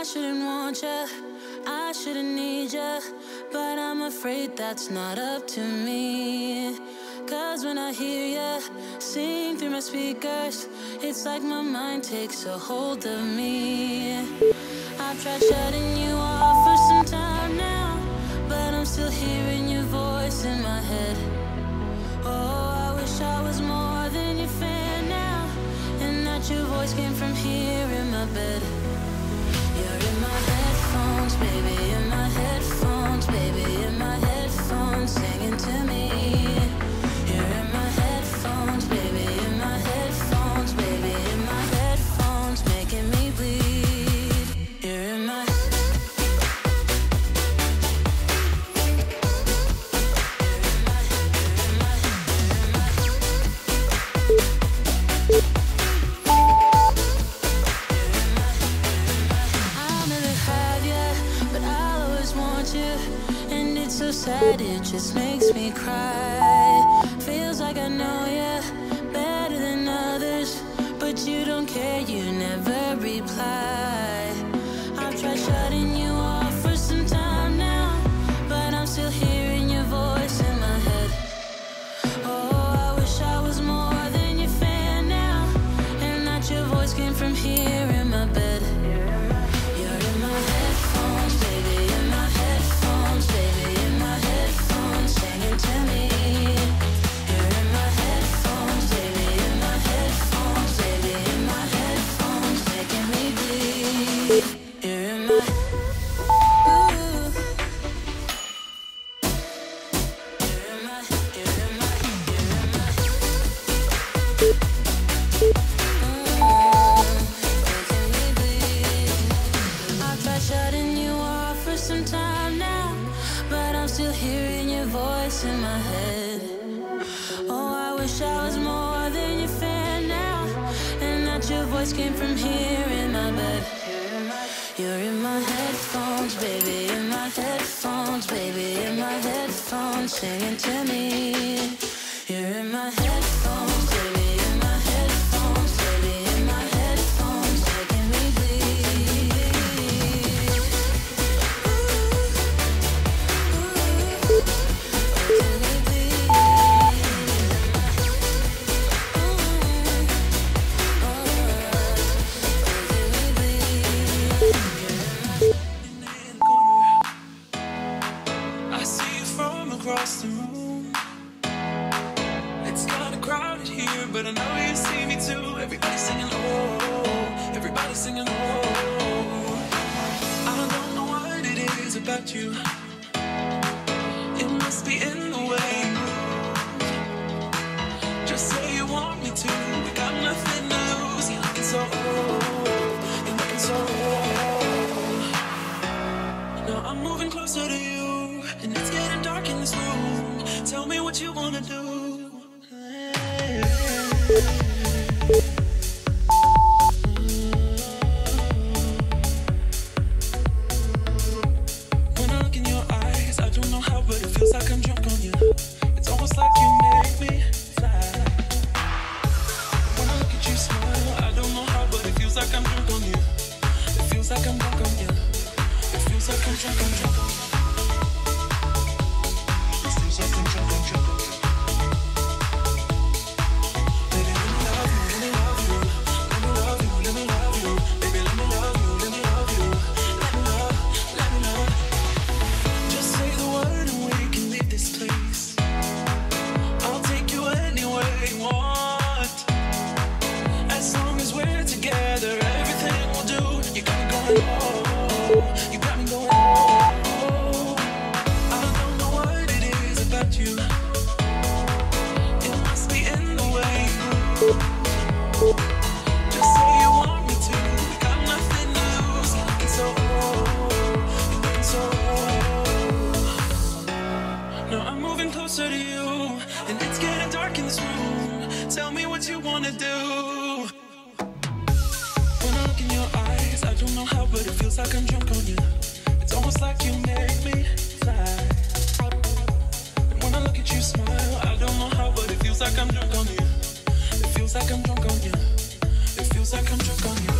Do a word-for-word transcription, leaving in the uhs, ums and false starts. I shouldn't want ya, I shouldn't need ya, but I'm afraid that's not up to me. Cause when I hear ya sing through my speakers, it's like my mind takes a hold of me. I've tried shutting you off for some time now, but I'm still hearing your voice in my head. Oh, I wish I was more than your fan now, and that your voice came from here in my bed. You're in my headphones, baby, in my headphones, baby, in my headphones, singing to me. You're in my headphones, baby, in my headphones, baby, in my headphones, making me bleed. You're in my sad, it just makes me cry. Feels like I know you better than others, but you don't care, you never reply. I've tried shutting you off for some time now, but I'm still hearing your voice in my head. Oh, I wish I was more than your fan now, and that your voice came from here in my bed. You're in my headphones, baby, in my headphones, baby, to me. You're in my headphones, baby, in my headphones, baby, in my headphones, making me bleed. You're in my, ooh. You're in my, you're in my, you're in my, ooh, making me bleed. I've tried shutting you off for some time now, but I'm still hearing your voice in my head. Oh, I wish I was more than your fan now, and that your voice came from here in my bed. You're in my headphones, baby, in my headphones, baby, in my headphones, singing to me. You're in my headphones, baby, in my headphones, baby, in my headphones, making me bleed. Across the room, it's kind of crowded here, but I know you see me too. Everybody's singing oh, everybody's singing oh. I don't know what it is about you, it must be in the way. Just say you want me to, we got nothing to lose. You're looking so oh, you're looking so oh. Now I'm moving closer to you, and it's getting dark in this room. Tell me what you wanna do. Hey. Like I'm drunk on you. It feels like I'm drunk on you. It feels like I'm drunk on you.